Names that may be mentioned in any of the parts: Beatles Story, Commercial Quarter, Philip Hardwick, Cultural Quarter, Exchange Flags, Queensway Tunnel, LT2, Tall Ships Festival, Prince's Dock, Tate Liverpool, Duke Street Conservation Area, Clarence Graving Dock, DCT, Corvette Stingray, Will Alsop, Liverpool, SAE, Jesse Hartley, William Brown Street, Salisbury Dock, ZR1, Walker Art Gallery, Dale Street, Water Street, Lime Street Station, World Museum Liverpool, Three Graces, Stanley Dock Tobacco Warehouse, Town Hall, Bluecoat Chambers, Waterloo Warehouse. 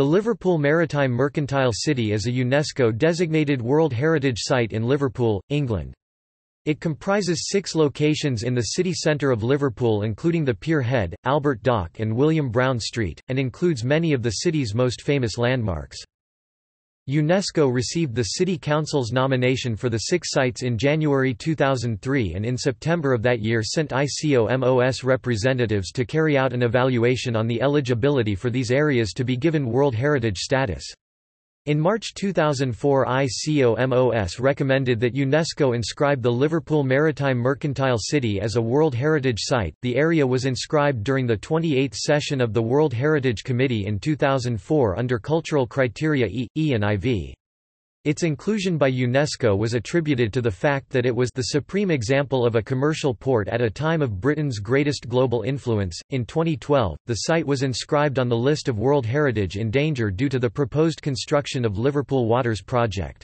The Liverpool Maritime Mercantile City is a UNESCO-designated World Heritage Site in Liverpool, England. It comprises 6 locations in the city centre of Liverpool, including the Pier Head, Albert Dock and William Brown Street, and includes many of the city's most famous landmarks. UNESCO received the City Council's nomination for the 6 sites in January 2003, and in September of that year sent ICOMOS representatives to carry out an evaluation on the eligibility for these areas to be given World Heritage status. In March 2004, ICOMOS recommended that UNESCO inscribe the Liverpool Maritime Mercantile City as a World Heritage Site. The area was inscribed during the 28th session of the World Heritage Committee in 2004 under cultural criteria E, E and IV. Its inclusion by UNESCO was attributed to the fact that it was the supreme example of a commercial port at a time of Britain's greatest global influence. In 2012, the site was inscribed on the list of World Heritage in Danger due to the proposed construction of Liverpool Waters Project.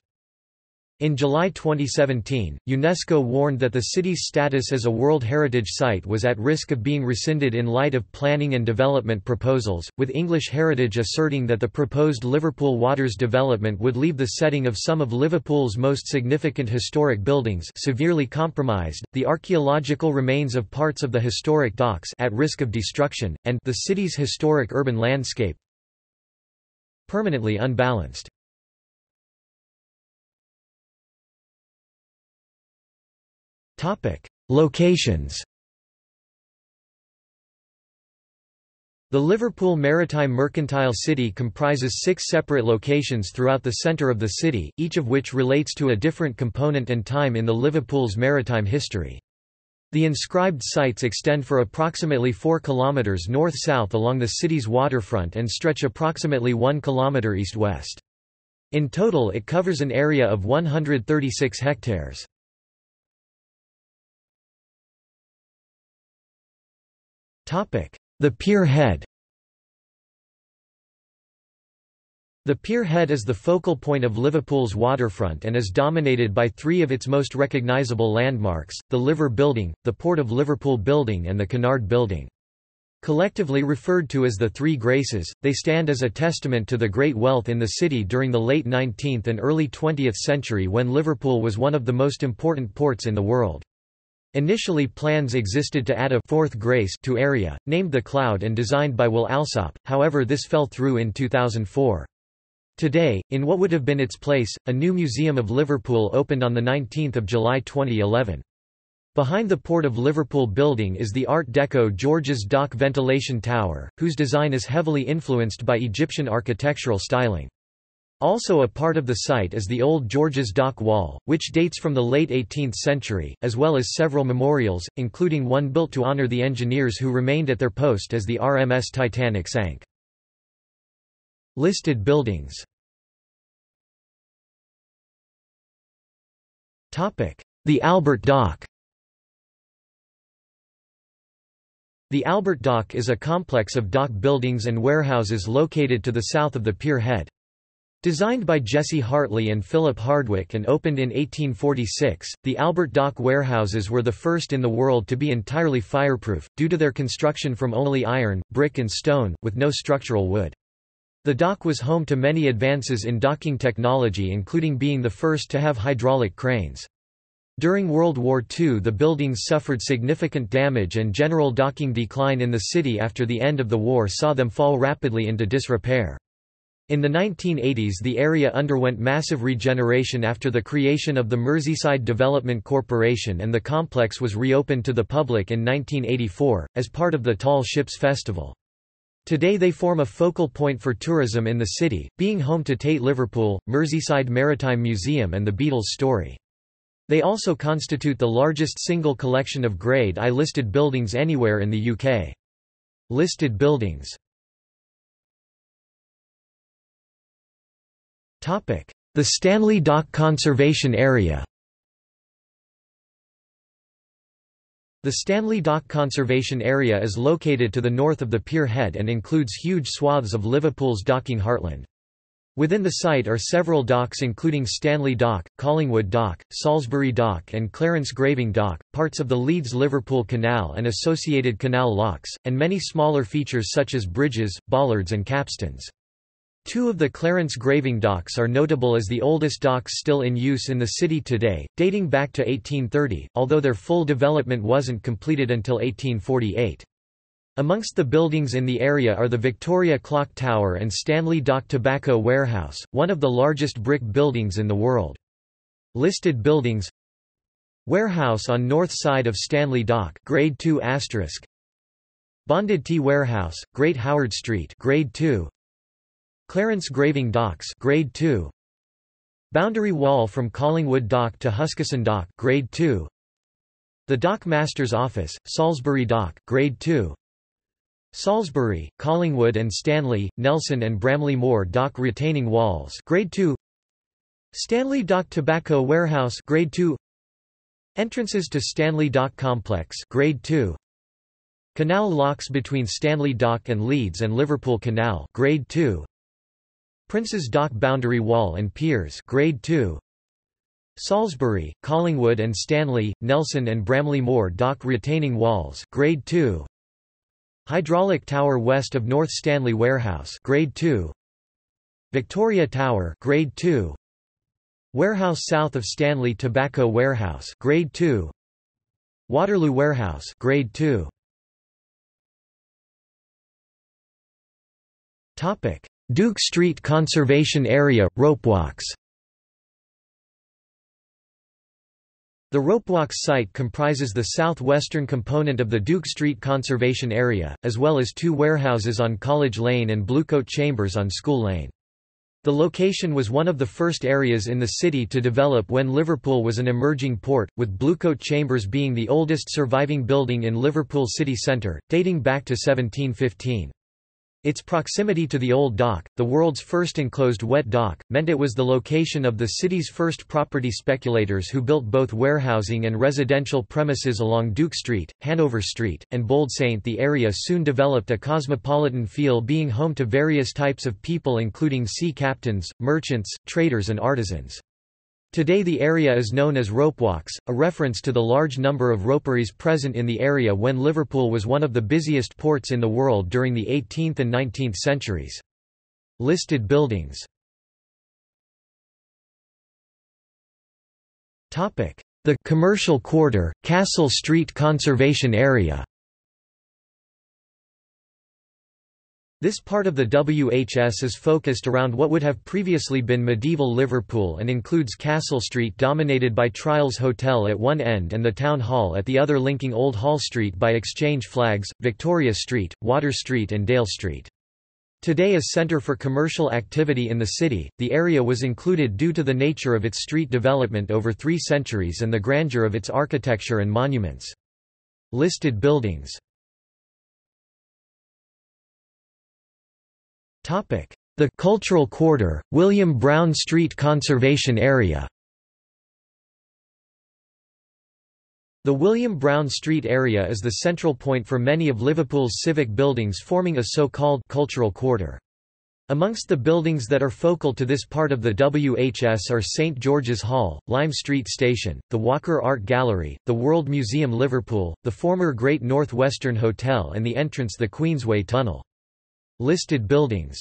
In July 2017, UNESCO warned that the city's status as a World Heritage Site was at risk of being rescinded in light of planning and development proposals, with English Heritage asserting that the proposed Liverpool Waters development would leave the setting of some of Liverpool's most significant historic buildings severely compromised, the archaeological remains of parts of the historic docks at risk of destruction, and the city's historic urban landscape permanently unbalanced. Locations. The Liverpool Maritime Mercantile City comprises 6 separate locations throughout the centre of the city, each of which relates to a different component and time in the Liverpool's maritime history. The inscribed sites extend for approximately 4 kilometres north-south along the city's waterfront and stretch approximately 1 kilometre east-west. In total it covers an area of 136 hectares. The Pier Head. The Pier Head is the focal point of Liverpool's waterfront and is dominated by 3 of its most recognisable landmarks, the Liver Building, the Port of Liverpool Building and the Cunard Building. Collectively referred to as the Three Graces, they stand as a testament to the great wealth in the city during the late 19th and early 20th century, when Liverpool was one of the most important ports in the world. Initially plans existed to add a fourth grace to area, named the Cloud and designed by Will Alsop, however this fell through in 2004. Today, in what would have been its place, a new Museum of Liverpool opened on 19 July 2011. Behind the Port of Liverpool Building is the Art Deco George's Dock Ventilation Tower, whose design is heavily influenced by Egyptian architectural styling. Also a part of the site is the old George's Dock Wall, which dates from the late 18th century, as well as several memorials, including one built to honour the engineers who remained at their post as the RMS Titanic sank. Listed buildings. The Albert Dock. The Albert Dock is a complex of dock buildings and warehouses located to the south of the Pier Head. Designed by Jesse Hartley and Philip Hardwick and opened in 1846, the Albert Dock warehouses were the first in the world to be entirely fireproof, due to their construction from only iron, brick and stone, with no structural wood. The dock was home to many advances in docking technology, including being the first to have hydraulic cranes. During World War II the buildings suffered significant damage, and general docking decline in the city after the end of the war saw them fall rapidly into disrepair. In the 1980s the area underwent massive regeneration after the creation of the Merseyside Development Corporation, and the complex was reopened to the public in 1984, as part of the Tall Ships Festival. Today they form a focal point for tourism in the city, being home to Tate Liverpool, Merseyside Maritime Museum and the Beatles Story. They also constitute the largest single collection of Grade I listed buildings anywhere in the UK. Listed buildings. The Stanley Dock Conservation Area. The Stanley Dock Conservation Area is located to the north of the Pier Head and includes huge swaths of Liverpool's docking heartland. Within the site are several docks including Stanley Dock, Collingwood Dock, Salisbury Dock and Clarence Graving Dock, parts of the Leeds-Liverpool Canal and associated canal locks, and many smaller features such as bridges, bollards and capstans. Two of the Clarence Graving docks are notable as the oldest docks still in use in the city today, dating back to 1830, although their full development wasn't completed until 1848. Amongst the buildings in the area are the Victoria Clock Tower and Stanley Dock Tobacco Warehouse, one of the largest brick buildings in the world. Listed buildings: Warehouse on north side of Stanley Dock, Grade 2 asterisk. Bonded Tea Warehouse, Great Howard Street, Grade 2. Clarence Graving Docks, Grade 2. Boundary wall from Collingwood Dock to Huskisson Dock, Grade 2. The Dock Master's Office, Salisbury Dock, Grade 2. Salisbury, Collingwood and Stanley, Nelson and Bramley Moor Dock retaining walls, Grade 2. Stanley Dock Tobacco Warehouse, Grade 2. Entrances to Stanley Dock Complex, Grade 2. Canal locks between Stanley Dock and Leeds and Liverpool Canal, Grade 2. Prince's Dock boundary wall and piers, Grade 2. Salisbury, Collingwood and Stanley, Nelson and Bramley Moor Dock retaining walls, Grade 2. Hydraulic Tower west of North Stanley Warehouse, Grade 2. Victoria Tower, Grade 2. Warehouse south of Stanley Tobacco Warehouse, Grade 2. Waterloo Warehouse, Grade 2. Topic: Duke Street Conservation Area, Ropewalks. The Ropewalks site comprises the southwestern component of the Duke Street Conservation Area, as well as two warehouses on College Lane and Bluecoat Chambers on School Lane. The location was one of the first areas in the city to develop when Liverpool was an emerging port, with Bluecoat Chambers being the oldest surviving building in Liverpool city centre, dating back to 1715. Its proximity to the Old Dock, the world's first enclosed wet dock, meant it was the location of the city's first property speculators who built both warehousing and residential premises along Duke Street, Hanover Street, and Bold Saint. The area soon developed a cosmopolitan feel, being home to various types of people including sea captains, merchants, traders and artisans. Today the area is known as Ropewalks, a reference to the large number of roperies present in the area when Liverpool was one of the busiest ports in the world during the 18th and 19th centuries. Listed buildings. The Commercial Quarter, Castle Street Conservation Area. This part of the WHS is focused around what would have previously been medieval Liverpool and includes Castle Street, dominated by Trials Hotel at one end and the Town Hall at the other, linking Old Hall Street by exchange flags, Victoria Street, Water Street and Dale Street. Today a centre for commercial activity in the city, the area was included due to the nature of its street development over three centuries and the grandeur of its architecture and monuments. Listed buildings. The Cultural Quarter, William Brown Street Conservation Area. The William Brown Street area is the central point for many of Liverpool's civic buildings, forming a so-called cultural quarter. Amongst the buildings that are focal to this part of the WHS are St George's Hall, Lime Street Station, the Walker Art Gallery, the World Museum Liverpool, the former Great North Western Hotel and the entrance the Queensway Tunnel. Listed buildings.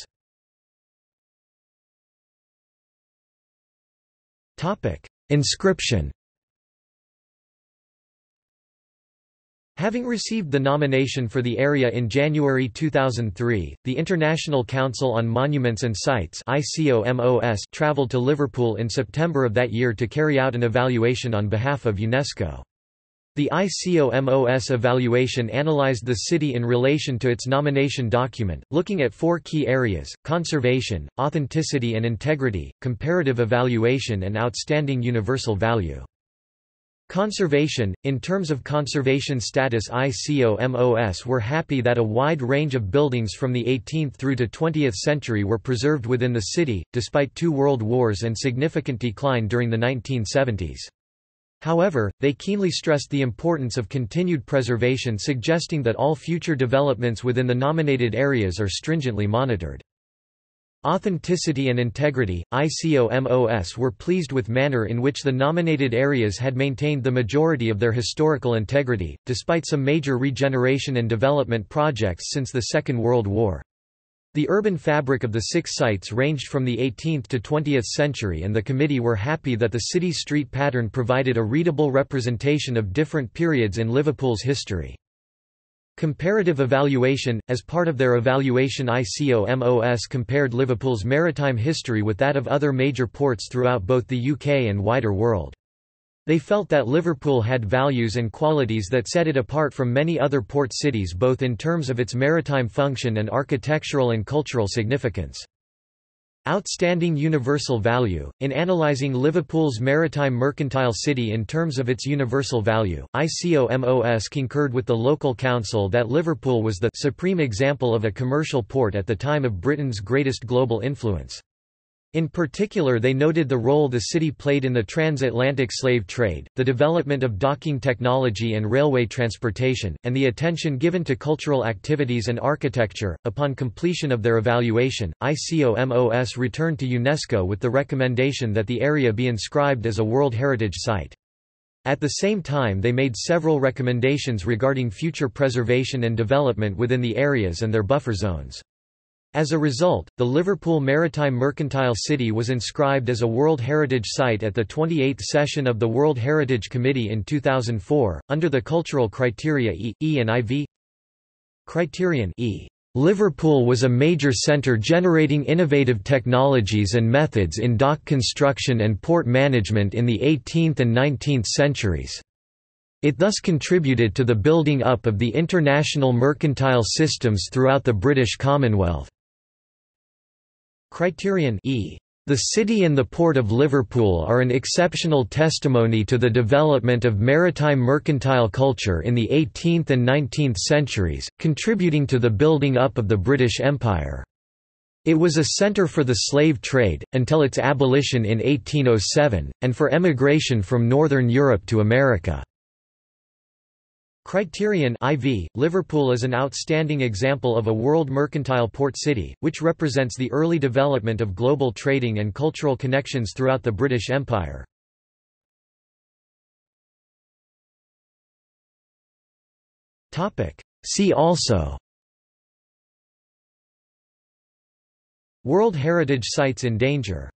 Inscription. Having received the nomination for the area in January 2003, the International Council on Monuments and Sites (ICOMOS) travelled to Liverpool in September of that year to carry out an evaluation on behalf of UNESCO. The ICOMOS evaluation analyzed the city in relation to its nomination document, looking at four key areas: conservation, authenticity and integrity, comparative evaluation and outstanding universal value. Conservation. In terms of conservation status, ICOMOS were happy that a wide range of buildings from the 18th through to 20th century were preserved within the city, despite two world wars and significant decline during the 1970s. However, they keenly stressed the importance of continued preservation, suggesting that all future developments within the nominated areas are stringently monitored. Authenticity and integrity. ICOMOS were pleased with the manner in which the nominated areas had maintained the majority of their historical integrity, despite some major regeneration and development projects since the Second World War. The urban fabric of the six sites ranged from the 18th to 20th century, and the committee were happy that the city street pattern provided a readable representation of different periods in Liverpool's history. Comparative evaluation. As part of their evaluation, ICOMOS compared Liverpool's maritime history with that of other major ports throughout both the UK and wider world. They felt that Liverpool had values and qualities that set it apart from many other port cities, both in terms of its maritime function and architectural and cultural significance. Outstanding universal value. In analyzing Liverpool's maritime mercantile city in terms of its universal value, ICOMOS concurred with the local council that Liverpool was the supreme example of a commercial port at the time of Britain's greatest global influence. In particular, they noted the role the city played in the transatlantic slave trade, the development of docking technology and railway transportation, and the attention given to cultural activities and architecture. Upon completion of their evaluation, ICOMOS returned to UNESCO with the recommendation that the area be inscribed as a World Heritage Site. At the same time, they made several recommendations regarding future preservation and development within the areas and their buffer zones. As a result, the Liverpool Maritime Mercantile City was inscribed as a World Heritage Site at the 28th session of the World Heritage Committee in 2004, under the cultural criteria E, and IV. Criterion E. Liverpool was a major centre generating innovative technologies and methods in dock construction and port management in the 18th and 19th centuries. It thus contributed to the building up of the international mercantile systems throughout the British Commonwealth. Criterion E. The city and the Port of Liverpool are an exceptional testimony to the development of maritime mercantile culture in the 18th and 19th centuries, contributing to the building up of the British Empire. It was a centre for the slave trade, until its abolition in 1807, and for emigration from Northern Europe to America. Criterion IV. Liverpool is an outstanding example of a world mercantile port city, which represents the early development of global trading and cultural connections throughout the British Empire. See also: World Heritage Sites in Danger.